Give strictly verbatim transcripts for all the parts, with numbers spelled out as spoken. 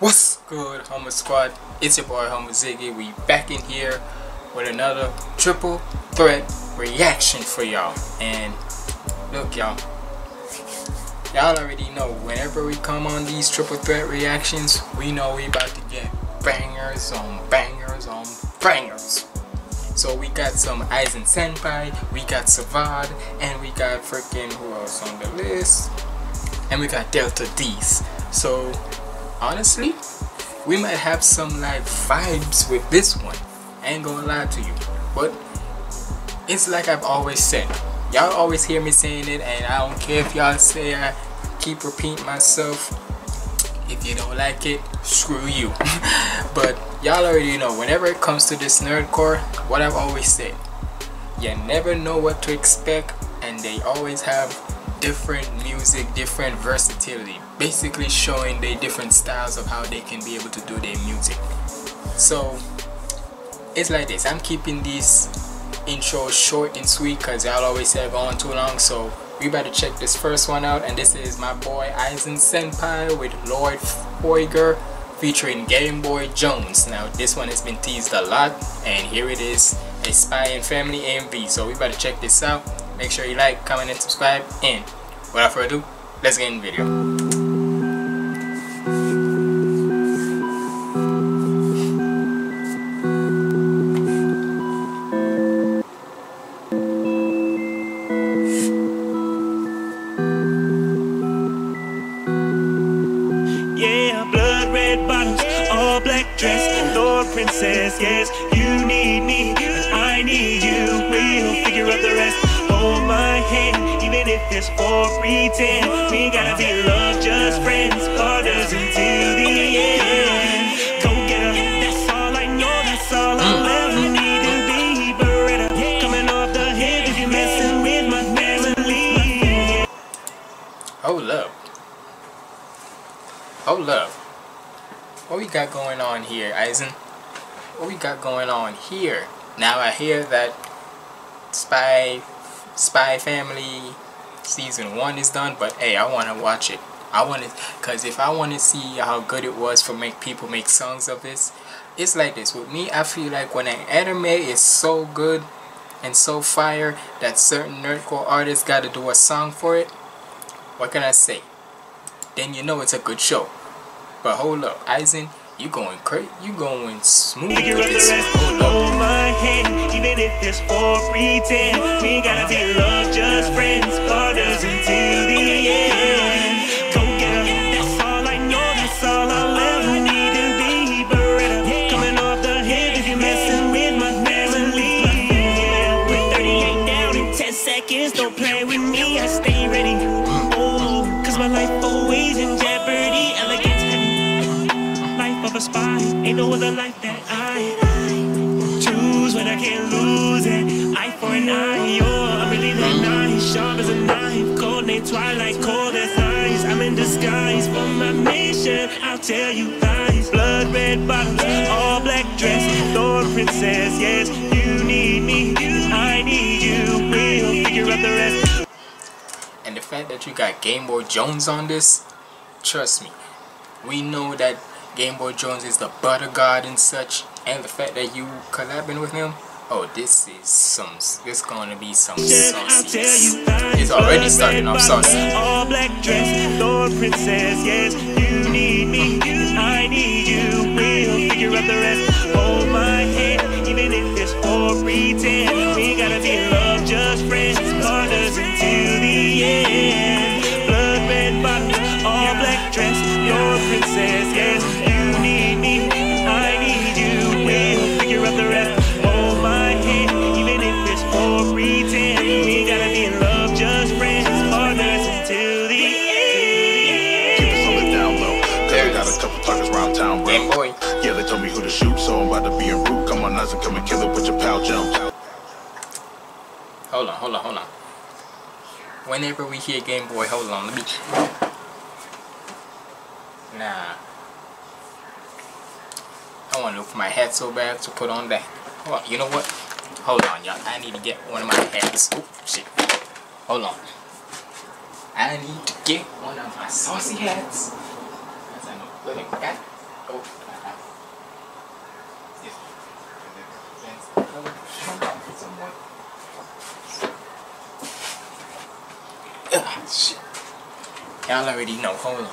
What's good, Humble Squad? It's your boy Humble Ziggy. We back in here with another triple threat reaction for y'all. And look, y'all, y'all already know whenever we come on these triple threat reactions, we know we about to get bangers on bangers on bangers. So we got some Aizen Senpai, we got Sivade, and we got freaking who else on the list? And we got Delta D's. So honestly, we might have some like vibes with this one. I ain't gonna lie to you, but it's like I've always said. Y'all always hear me saying it, and I don't care if y'all say I keep repeating myself. If you don't like it, screw you. But y'all already know, whenever it comes to this nerdcore, what I've always said, you never know what to expect, and they always have different music, different versatility, basically showing their different styles of how they can be able to do their music. So it's like this. I'm keeping these intros short and sweet because y'all always say I'm going too long, so we better check this first one out. And this is my boy Aizen Senpai with Lord Foiger featuring Game Boy Jones. Now this one has been teased a lot, and here it is, a Spy and Family A M V. So we better check this out. Make sure you like, comment, and subscribe. And without further ado, let's get in the video. Yeah, blood red bottoms, all black dress, Lord Princess, yes, you need me, and I need you. We'll figure out the rest. Hold my hand, even if it's for pretend. We gotta be love, just friends, partners until the end. Go get her, that's all I know, that's all I'll ever need. And be Beretta, coming off the head if you're messing with my family. Hold up. Hold up. What we got going on here, Aizen? What we got going on here? Now I hear that Spy... Spy Family season one is done, but hey, I want to watch it. I want it, because if I want to see how good it was for make people make songs of this, it's like this with me. I feel like when an anime is so good and so fire that certain nerdcore artists got to do a song for it, what can I say? Then you know it's a good show. But hold up, Aizen, you going crazy, you going smooth with this. Hold up. Even if it's for pretend, we gotta be love, just friends, partners until the end. Go get her, that's all I know, that's all I'll ever need. And be Beretta, coming off the head if you're messing with my family. Put thirty-eight down in ten seconds, don't play with me, I stay ready. Oh, cause my life always in jeopardy, elegance. Life of a spy, ain't no other life that I when I can't lose it. Eye for an eye, yo, I'm really that nice, sharp as a knife, cold name twilight, cold as ice. I'm in disguise for my mission, I'll tell you lies. Blood red bottoms, all black dress, Lord Princess, yes, you need me, I need you, we'll figure out the rest. And the fact that you got Game Boy Jones on this, trust me, we know that Game Boy Jones is the butter god and such, and the fact that you collabing with him, oh, this is some, this gonna be some saucy. It's already starting off saucy. All black dress, Lord Princess, yes, you need me, I need you, we'll figure out the rest. Hold my hand, even if it's for pretend, we gotta be love, just friends, partners until the end. Blood red bottoms, all black dress, Lord Princess, yes. Yeah, they told me who to shoot, so I'm about to be a root. Come on, Aizen, come and kill it with your pal jump. Hold on, hold on, hold on. Whenever we hear Game Boy, hold on, let me. Nah. I want to look for my hat so bad to put on that. Well, you know what? Hold on, y'all. I need to get one of my hats. Oh, shit. Hold on. I need to get one of my saucy hats. That's I know. Look at that. Oh. Yes. And it depends on someone. Ugh, shit. Y'all already know. Hold on.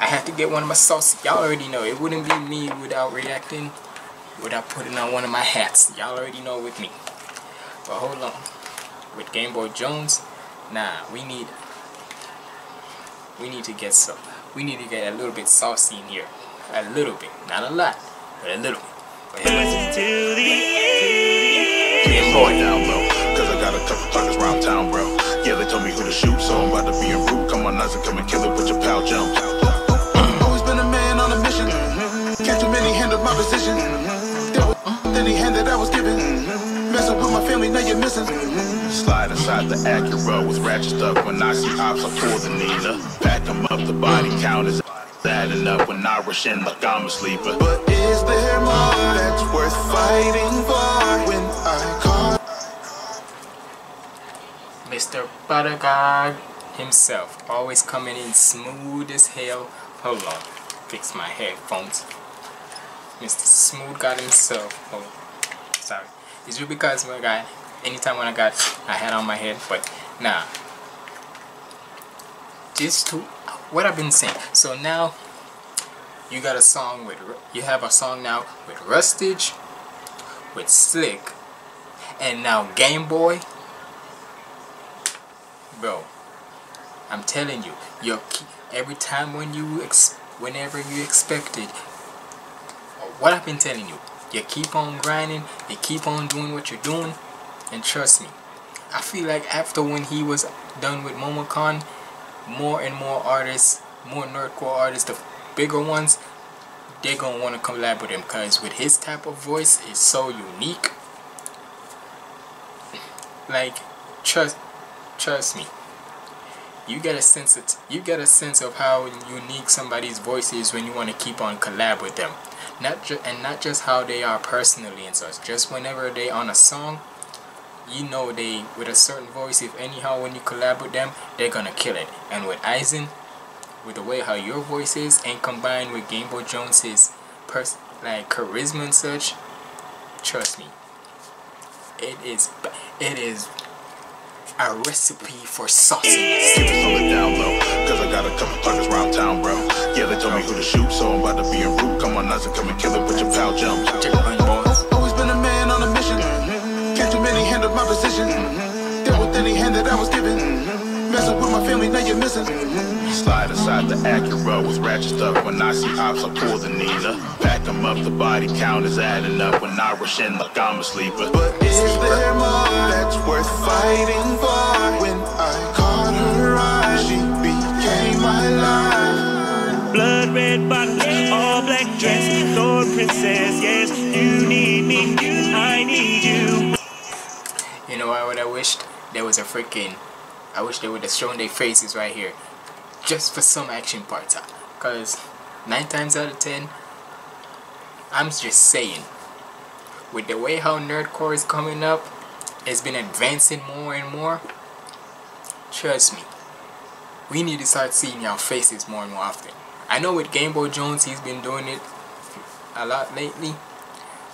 I have to get one of my sauces. Y'all already know. It wouldn't be me without reacting, without putting on one of my hats. Y'all already know with me. But hold on. With Game Boy Jones, nah, we need we need to get some we need to get a little bit saucy in here. A little bit. Not a lot, but a little bit. Game Boy down low, cause I got a couple partners around town, bro. Yeah, they told me who to shoot, so I'm about to be in route. Come on, Nazi, come and kill it with your pal jump. Always been a man on a mission. Can't too many handle my position. There was any hand that I was given. Messing with my family, now you're missing. Slide inside the Acura with ratchet stuff. When I see ops, I pull the Nina. Pack them up, the body count is adding up. When I rush in like I'm a sleeper. But is there more that's worth fighting for when I call Mister Buttergod himself, always coming in smooth as hell. Hold on, fix my headphones. Mister Smooth God himself. Hold on, sorry. It's just because my guy, anytime when I got a hat on my head, but nah. Just to what I've been saying. So now you got a song with you have a song now with Rustage, with Slick, and now Game Boy. Bro, I'm telling you, your every time when you ex whenever you expect it, what I've been telling you. You keep on grinding, you keep on doing what you're doing, and trust me, I feel like after when he was done with Momo Khan, more and more artists, more nerdcore artists, the bigger ones, they're going to want to collab with him, because with his type of voice, it's so unique. Like, trust trust me, you get a sense of, you get a sense of how unique somebody's voice is when you want to keep on collab with them. Not ju and not just how they are personally and such, just whenever they on a song, you know they, with a certain voice, if anyhow when you collab with them, they're gonna kill it. And with Aizen, with the way how your voice is, and combined with Game Boy Jones's pers like charisma and such, trust me, it is, it is a recipe for sauciness. Keep it on the down low, cause I got a couple partners around town, bro. Yeah, they told me who to shoot, so I'm about to be in route. Come on, Nazi, come and kill it with your pal jump. Always been a man on a mission. Can't too many handle my position. Dealt with any hand that I was given. Messing with my family, now you're missing. Slide aside the Acura with ratchet stuff. When I see ops, I pull the Nina. Pack them up, the body count is adding up. When I rush in like I'm a sleeper. But is there more that's worth fighting for? When I caught her eye, she became my life. Blood red bottoms, all black dress, Lord princess, yes, you need me, I need you. You know what I wished? There was a freaking, I wish they would have shown their faces right here. Just for some action parts, because nine times out of ten, I'm just saying, with the way how nerdcore is coming up, it's been advancing more and more. Trust me, we need to start seeing y'all faces more and more often. I know with Game Boy Jones, he's been doing it a lot lately,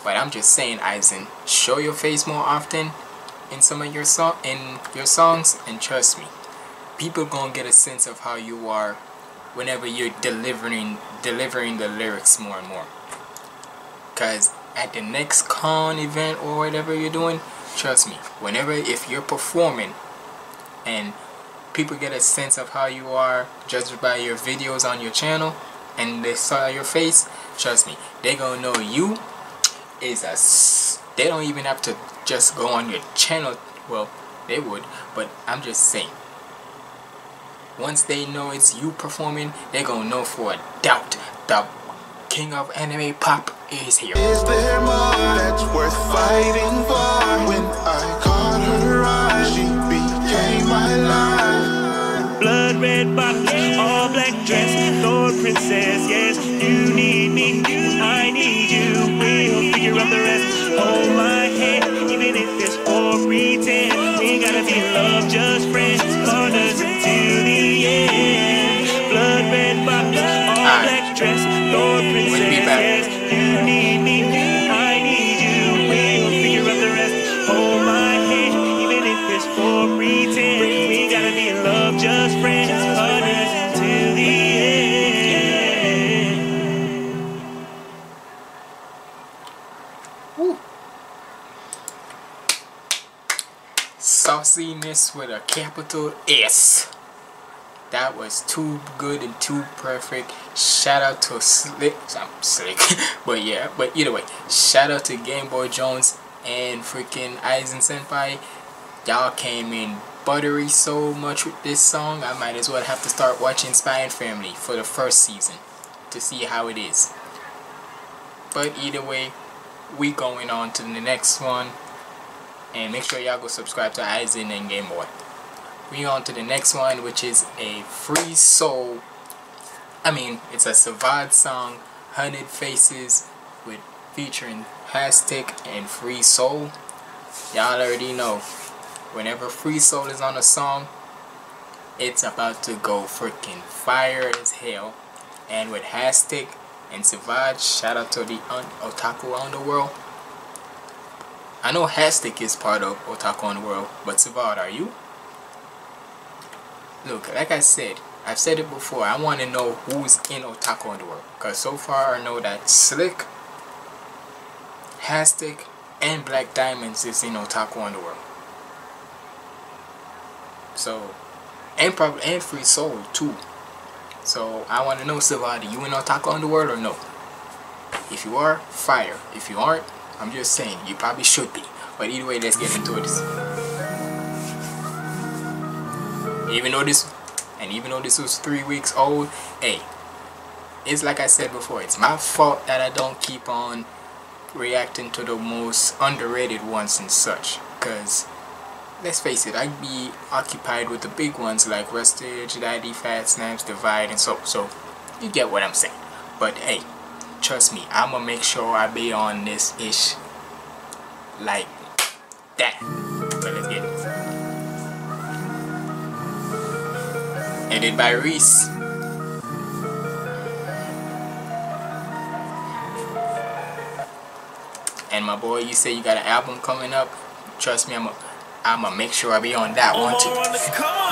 but I'm just saying, Aizen, show your face more often in some of your so in your songs, and trust me, people gonna get a sense of how you are whenever you're delivering delivering the lyrics more and more. Cause at the next con event or whatever you're doing, trust me, whenever if you're performing and people get a sense of how you are judged by your videos on your channel and they saw your face, trust me, they gonna know you is a s they don't even have to just go on your channel. Well, they would, but I'm just saying, once they know it's you performing, they're gonna know for a doubt the king of anime pop is here. Is there more that's worth fighting for? When I caught her eye, she became my life. Blood red bottoms, all black dress, Lord princess, yes, you need me, I need you. We'll figure out the rest. Hold my hand, even if it's for pretend. We gotta be love, just friends, partners. Blood red box, all black dress, Lord princess. Yes, you need me, I need you, we'll figure out the rest. Hold my hand, even if it's for pretend. We ain't gotta be in love, just friends, honest till the end. Woo. Sauciness with a capital S. That was too good and too perfect. Shout out to Slick. I'm Slick. But yeah, but either way, shout out to Game Boy Jones and freaking Aizen Senpai. Y'all came in buttery so much with this song, I might as well have to start watching Spy Family for the first season to see how it is. But either way, we going on to the next one. And make sure y'all go subscribe to Aizen and Game Boy. We on to the next one, which is a Free Soul. I mean, it's a Sivade song, Hundred Faces, with featuring Haztik and Free Soul. Y'all already know, whenever Free Soul is on a song, it's about to go freaking fire as hell. And with Haztik and Sivade, shout out to the Otaku on the World. I know Haztik is part of Otaku on the World, but Sivade, are you? Look, like I said, I've said it before, I want to know who's in Otaku on the World. Because so far I know that Slick, Haztik, and Black Diamonds is in Otaku on the World. So, and probably, and Free Soul too. So, I want to know, Sivade, you in Otaku on the World or no? If you are, fire. If you aren't, I'm just saying, you probably should be. But either way, let's get into this. Even though this, and even though this was three weeks old, hey, it's like I said before, it's my fault that I don't keep on reacting to the most underrated ones and such. Cause, let's face it, I'd be occupied with the big ones like Rustage, Daddy, Fat Snaps, Divide, and so. So, you get what I'm saying. But hey, trust me, I'ma make sure I be on this ish like that. But let's get it. Edited by Reese. And my boy, you say you got an album coming up? Trust me, I'm a I'ma make sure I be on that one too.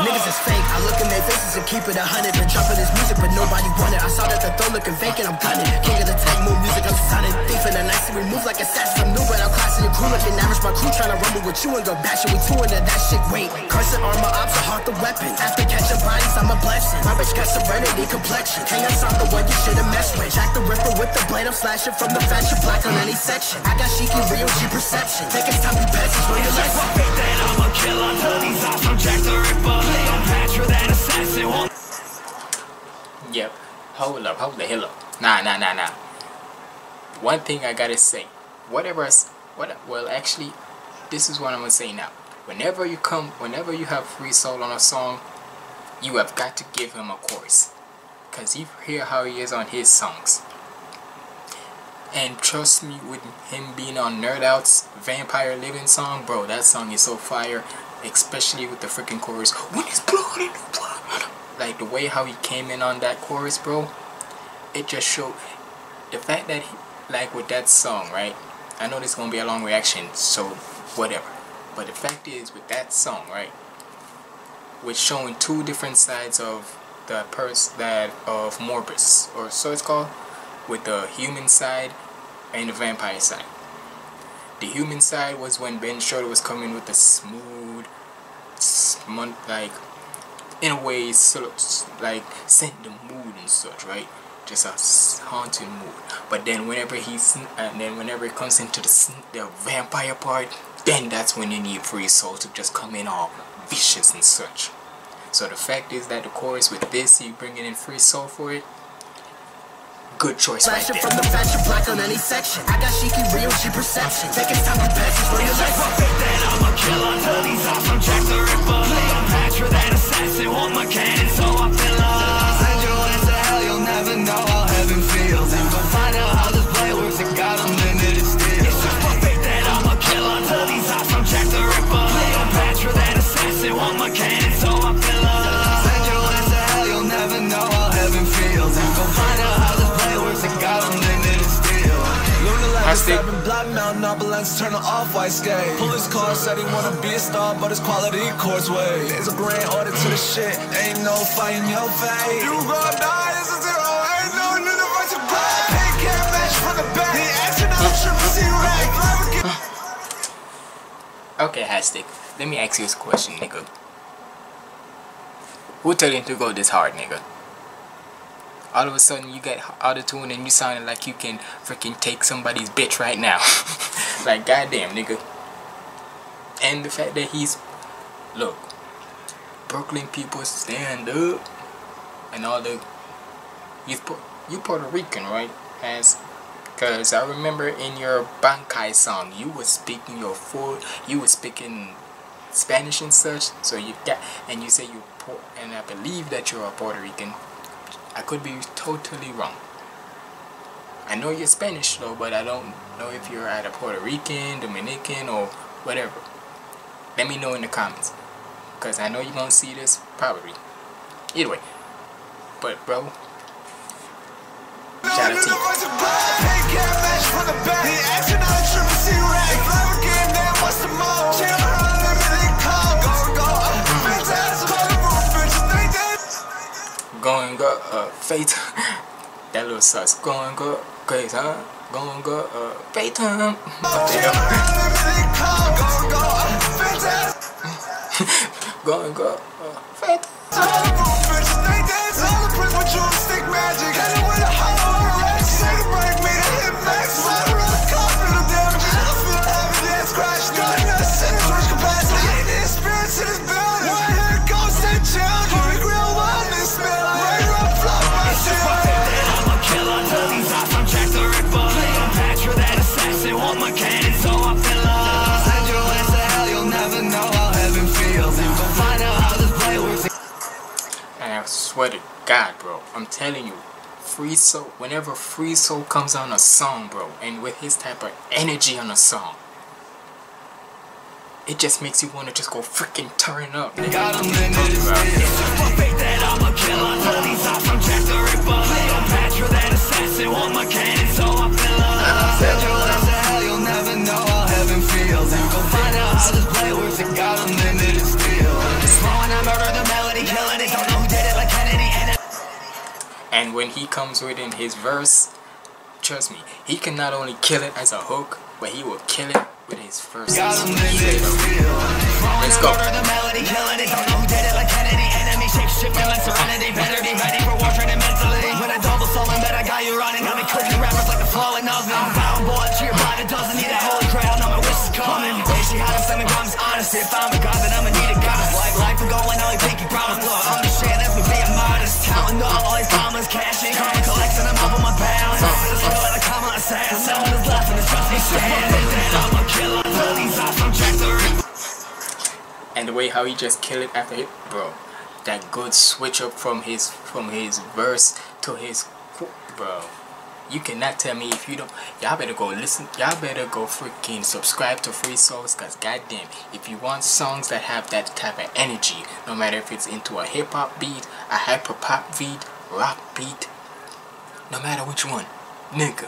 Niggas is fake, I look in their faces and keep it a hundred. Been dropping this music, but nobody want it. I saw that the throw looking vacant, I'm gunning. King of the tech, more music, I'm signing. Thief in the night, so we move like assassins. I'm new, but I'm classing the crew looking average. My crew trying to rumble with you and go bash it. We two into that shit, wait. Cursing armor, ops, I heart the weapon. After catching bodies, I'm a blessing. My bitch got serenity, complexion. Hang us on the one you should've messed with. Jack the Ripper with the blade, I'm slashing from the fashion black on any section. I got Shiki, Rio, G perception. Take his time, you passage when you're less. I'm a killer till these ops, I'm Jack the Ripper. I'm Patrick, that assassin. Yep, hold up, hold the hell up. Nah, nah, nah, nah. One thing I gotta say, whatever I, what, well, actually, this is what I'm gonna say now. Whenever you come, whenever you have Free Soul on a song, you have got to give him a chorus. Cause you hear how he is on his songs. And trust me, with him being on Nerd Out's Vampire Living song, bro, that song is so fire, especially with the freaking chorus. When it's blood in the blood, like the way how he came in on that chorus, bro, it just showed the fact that, he, like with that song, right? I know this is gonna be a long reaction, so whatever. But the fact is, with that song, right, with showing two different sides of the pers that of Morbus, or so it's called. With the human side and the vampire side. The human side was when Ben Schroeder was coming with the smooth, smooth, like, in a way, sort of, like, set the mood and such, right? Just a haunting mood. But then whenever he's, and then whenever it comes into the, the vampire part, then that's when you need Free Soul to just come in all vicious and such. So the fact is that the chorus with this, you bringing in Free Soul for it. Good choice right there. From the fashion black on any section. I got Shiki, Rio, G perception. Take his time to pass his way. It's like, fuck it, then I'm a killer till these ops, I'm Jack the Ripper. I'm Patrick, that assassin, want my cannon, so I feel up. Send your ass to hell, you'll never know how heaven feels. And go find out how this play works, it got unlimited steel. It's like, fuck it, then I'm a killer till these ops, I'm Jack the Ripper. I'm Patrick, that assassin, want my cannon, so I feel up. Send your ass to hell, you'll never know how heaven feels. And go find out how this play works, it got unlimited steel. Haztik. Police car said he wanna be a star, but his quality course way. There's a grand order to the shit, ain't no fight in your face. You gon' die, this is zero, ain't no new device to buy. Take care match from the back, the action option, see right. Okay, Haztik, let me ask you this question, nigga. Who tell you to go this hard, nigga? All of a sudden you get auto-tune and you sounding like you can freaking take somebody's bitch right now. Like goddamn, nigga. And the fact that he's, look, Brooklyn people stand up and all the, you you Puerto Rican, right? As, cause I remember in your Bankai song you was speaking your full, you was speaking Spanish and such. So you got, and you say you, and I believe that you're a Puerto Rican. I could be totally wrong. I know you're Spanish though, but I don't know if you're either Puerto Rican, Dominican, or whatever. Let me know in the comments, because I know you're going to see this probably. Either way. But bro, shout out to you. Going up, uh, fate. That little sus. Going up, crazy, huh? Going up, uh, fate time. Going up, uh, fate. Swear to God, bro, I'm telling you, Free Soul, whenever Free Soul comes on a song, bro, and with his type of energy on a song, it just makes you want to just go freaking turn up. Nigga. Got him in this And when he comes within his verse, trust me, he can not only kill it as a hook, but he will kill it with his verse. Let's go. And the way how he just killed it after it, bro, that good switch up from his from his verse to his, bro, you cannot tell me if you don't. Y'all better go listen. Y'all better go freaking subscribe to Free Souls, cause goddamn, if you want songs that have that type of energy, no matter if it's into a hip hop beat, a hyper pop beat, rock beat, no matter which one, nigga.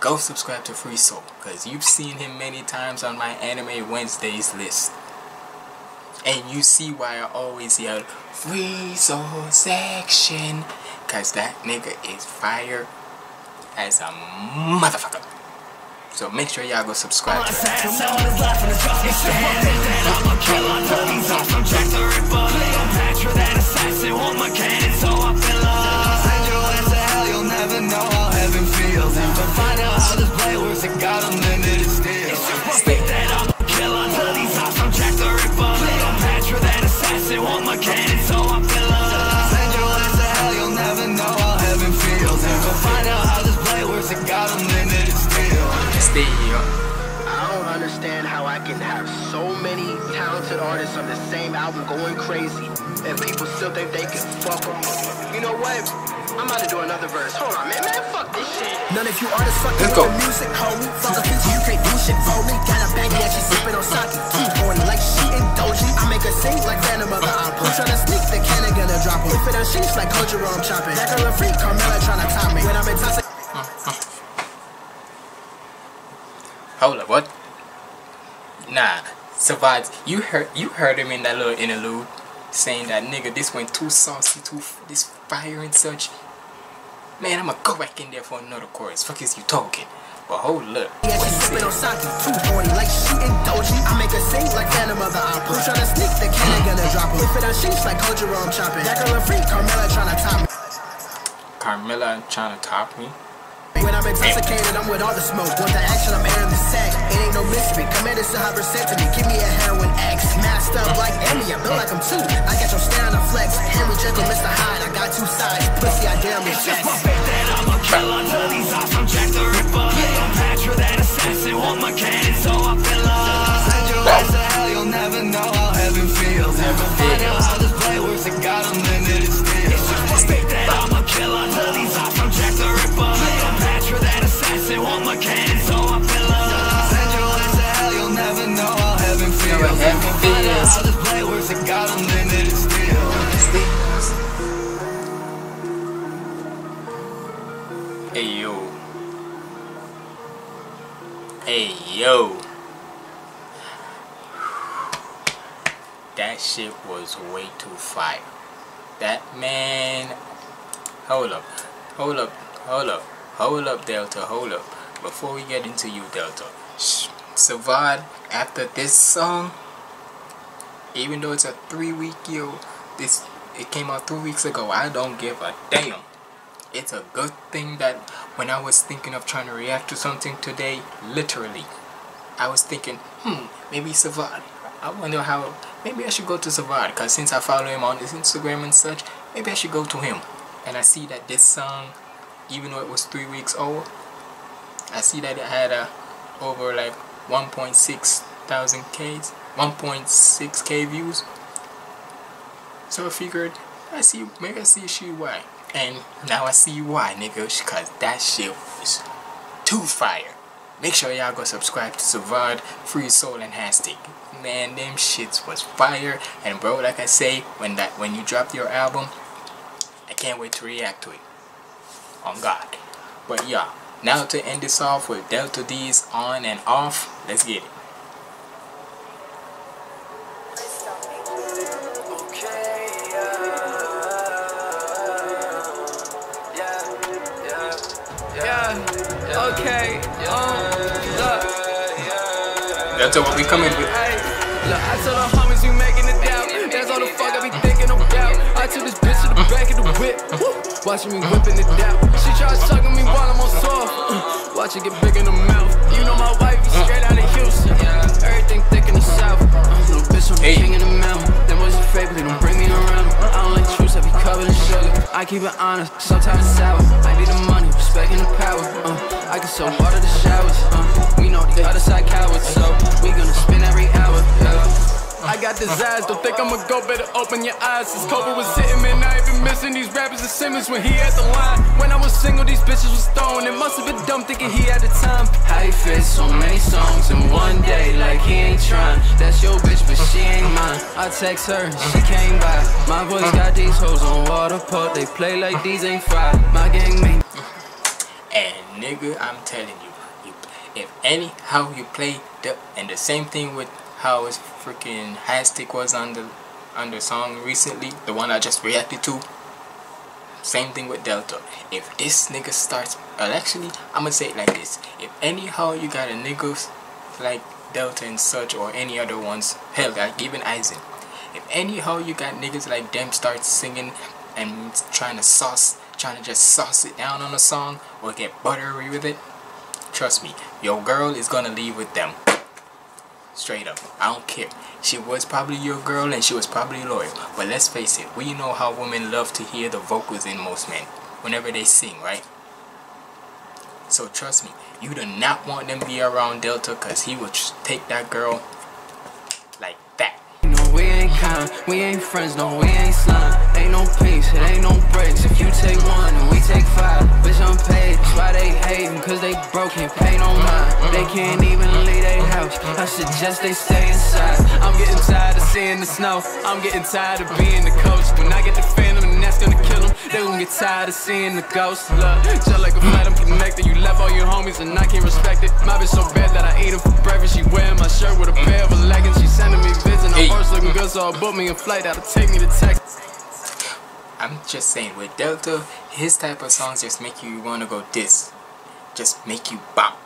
Go subscribe to Free Soul, because you've seen him many times on my Anime Wednesdays list. And you see why I always yell, Free Soul section, because that nigga is fire as a motherfucker. So make sure y'all go subscribe to him. Find out how this play works and got unlimited steel. Stick that I'm a killer. Till these hops I'm Jack the Ripper. Play on patch with that assassin. Want my cannon, so I'm filler. Send your ass to hell, you'll never know how heaven feels. And go find out how this play works and got unlimited steel. Steel. I don't understand how I can have so many talented artists on the same album going crazy, and people still think they can fuck them. You know what? I'm about to do another verse. Hold on, man, man, fuck this shit. None of you artists fucking with the music, homie. Follow this, you can't do shit for me. Got a bag, yeah, she sippin' on sake. Keep going like she indulging. I make her sing like Phantom of the Opera. Tryna sneak the cannon, gonna drop her. Whippin' her sheets like Kojiro, I'm chopping. Back on the freak, Carmella tryna top me. When I'm in toxic. Hold up, what? Nah, Sivade, you heard you heard him in that little interlude saying that nigga, this went too saucy, too f this fire and such. Man, I'ma go back in there for another chorus. Fuck is you talking? But well, hold up. Yeah, she's sipping on sake, too horny, like she indulging. I make her sing like Phantom of the Opera. Who's tryna sneak the can I gonna drop her? If it on sheets like Cold Jerome chopping. That girl a freak, Carmella tryna top me. Carmella tryna top me? When I'm intoxicated, I'm with all the smoke. Want the action, I'm airing the sack. It ain't no mystery. Commanded to have her sent to me. Give me a heroin X. Masked up like Emmy, I built like I'm two. I got your stare on the flex. Henry Jekyll, Mister Hyde, I got two sides. Pussy, I damn it. It's just my fate that I'm a killer. Till these ops, I'm Jack the Ripper. Yeah, I'm Patrick, that assassin. Want my cannon, so I feel love. Send your ass to hell, you'll never know how heaven feels. Never find out how this play works. I got them limited still. It's just my fate that I'm a killer. Till these ops, I'm Jack the Ripper. That assassin want my cannon, so I feel love. Send your ass to hell, you'll never know how heaven feels. Never find out how this play works, and God unlimited steel. Hey yo, hey yo, that shit was way too fire. That man, hold up, hold up, hold up. Hold up, Delta, hold up. Before we get into you, Delta. Shh. Sivade, after this song, even though it's a three-week deal, this it came out three weeks ago, I don't give a damn. It's a good thing that when I was thinking of trying to react to something today, literally, I was thinking, hmm, maybe Sivade. I wonder how, maybe I should go to Sivade, because since I follow him on his Instagram and such, maybe I should go to him. And I see that this song, even though it was three weeks old, I see that it had a over like one point six thousand Ks, one point six K views. So I figured, I see, maybe I see she why, and now I see why, nigga, cause that shit was too fire. Make sure y'all go subscribe to Sivade, Free Soul, and Haztik. Man, them shits was fire, and bro, like I say, when that when you drop your album, I can't wait to react to it. On God. But yeah, now to end this off with Delta D's On and Off, let's get it. Okay, that's what we coming with. I saw the homies you making it down. That's all the fuck I be thinking about. I took this bitch to the back of the whip. Watching me whipping it down. She tried sucking me while I'm on soft. Watch it get big in the mouth. You know my wife is straight out of Houston. Everything thick in the south. Little bitch, I'm king in the mountain. That was your favorite, don't bring me around. I don't like truths, I be covered in sugar. I keep it honest, sometimes sour. I need the money, respect and the power. uh, I can sell water to showers. uh, We know the other side cowards, so we gonna spend every hour. yeah. I got desires, don't think I'ma go, better open your eyes. Since COVID was hitting, man, I ain't been missing these rappers and Simmons when he had the line. When I was single, these bitches was thrown. It must have been dumb thinking he had the time. How he fit so many songs in one day, like he ain't trying. That's your bitch, but she ain't mine. I text her, she came by. My voice got these hoes on water pop. They play like these ain't fried. My gang made. And nigga, I'm telling you, you if any how you play the, and the same thing with how his freaking Haztik was on the, on the song recently, the one I just reacted to. Same thing with Delta. If this nigga starts, well actually, I'm gonna say it like this. If anyhow you got a niggas like Delta and such, or any other ones, hell, like even Aizen. If anyhow you got niggas like them start singing and trying to sauce, trying to just sauce it down on a song, or get buttery with it, trust me, your girl is gonna leave with them. Straight up, I don't care. She was probably your girl and she was probably loyal. But let's face it, we know how women love to hear the vocals in most men whenever they sing, right? So trust me, you do not want them to be around Delta, because he will take that girl like that. No, we ain't kind, we ain't friends, no, we ain't slime. Ain't no peace, it ain't no breaks. If you take one and we take five, bitch, I'm paid. That's why they hatin', cause they broke, can't pay no mind. They can't even leave their house, I suggest they stay inside. I'm getting tired of seeing the snow, I'm getting tired of being the coach. When I get the phantom and that's gonna kill them, they gon' get tired of seeing the ghost. Look, just like a flight, I'm connected. You left all your homies and I can't respect it. My bitch so bad that I eat eat her for breakfast. She wearing my shirt with a pair of her leggings. She sending me vids and her purse looking good, so I booked me a flight that'll take me to Texas. I'm just saying, with Delta, his type of songs just make you wanna go diss. Just make you bop.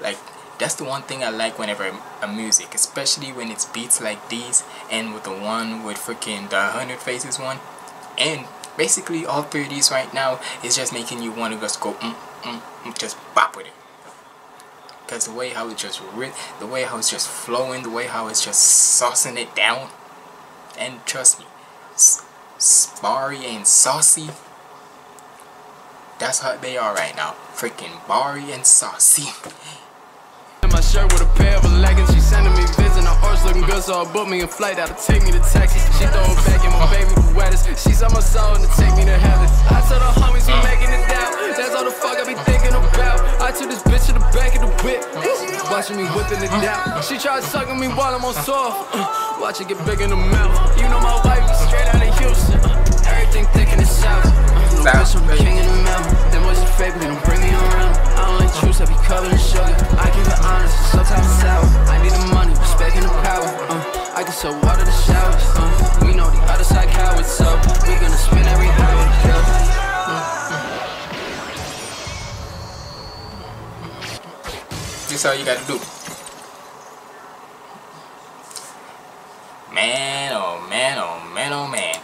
Like, that's the one thing I like whenever a music, especially when it's beats like these, and with the one with freaking the hundred faces one, and basically all three of these right now is just making you want to just go mm, mm, mm, just bop with it. Because the way how it's just rip, the way how it's just flowing, the way how it's just saucing it down, and trust me, sparry and saucy. That's how they are right now, freaking barry and saucy. My shirt with a pair of leggings, she sending me vids and her arse looking good, so I booked me a flight that'll take me to Texas. She throw it back in my baby for wettest. She's on my soul and to take me to heaven. I tell the homies we making it down. That's all the fuck I be thinking about. I took this bitch to the back of the whip, watching me whipping it down. She tried sucking me while I'm on soft, watch it get big in the mouth. You know my wife is straight out of Houston, everything thick in the south. No bitch, I'm king in the mountain. Then what's your favorite? Don't bring me around. I don't like juice, I be covered in sugar. I keep it honest. Sometimes sour, I need the money, respect and the power. Uh, I can sell water to showers. Uh, we know the other side cowards, so we gonna spend every hour. This is all you gotta do, man. Oh man, oh man, oh man.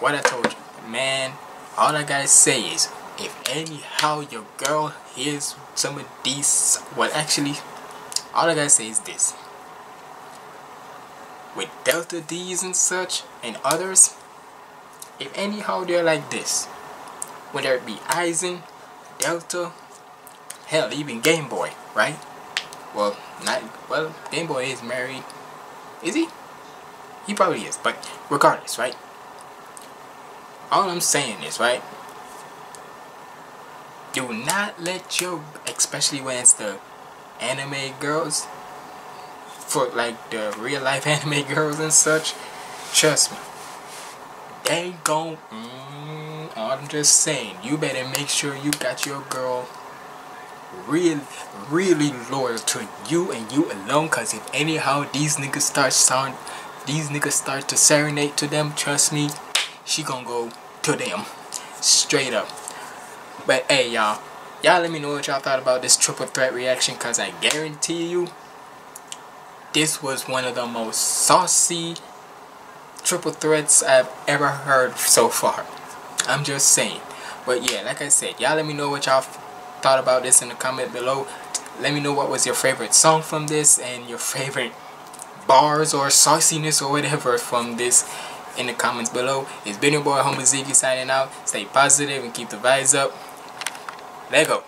What I told you, man. All I gotta say is, if anyhow your girl hears some of these, well actually, all I gotta say is this. With Delta D's and such, and others, if anyhow they're like this, whether it be Aizen, Delta, hell even Game Boy, right? Well, not, well, Game Boy is married, is he? He probably is, but regardless, right? All I'm saying is, right? Do not let your, especially when it's the anime girls, for like the real life anime girls and such, trust me, they gon', mm, I'm just saying, you better make sure you got your girl really, really loyal to you and you alone, cause if anyhow these niggas start sound, these niggas start to serenade to them, trust me, she gon' go to them, straight up. But hey y'all, y'all let me know what y'all thought about this triple threat reaction, cause I guarantee you, this was one of the most saucy triple threats I've ever heard so far. I'm just saying. But yeah, like I said, y'all let me know what y'all thought about this in the comment below. Let me know what was your favorite song from this, and your favorite bars or sauciness or whatever from this in the comments below. It's been your boy Humble Ziggy signing out. Stay positive and keep the vibes up. Let go.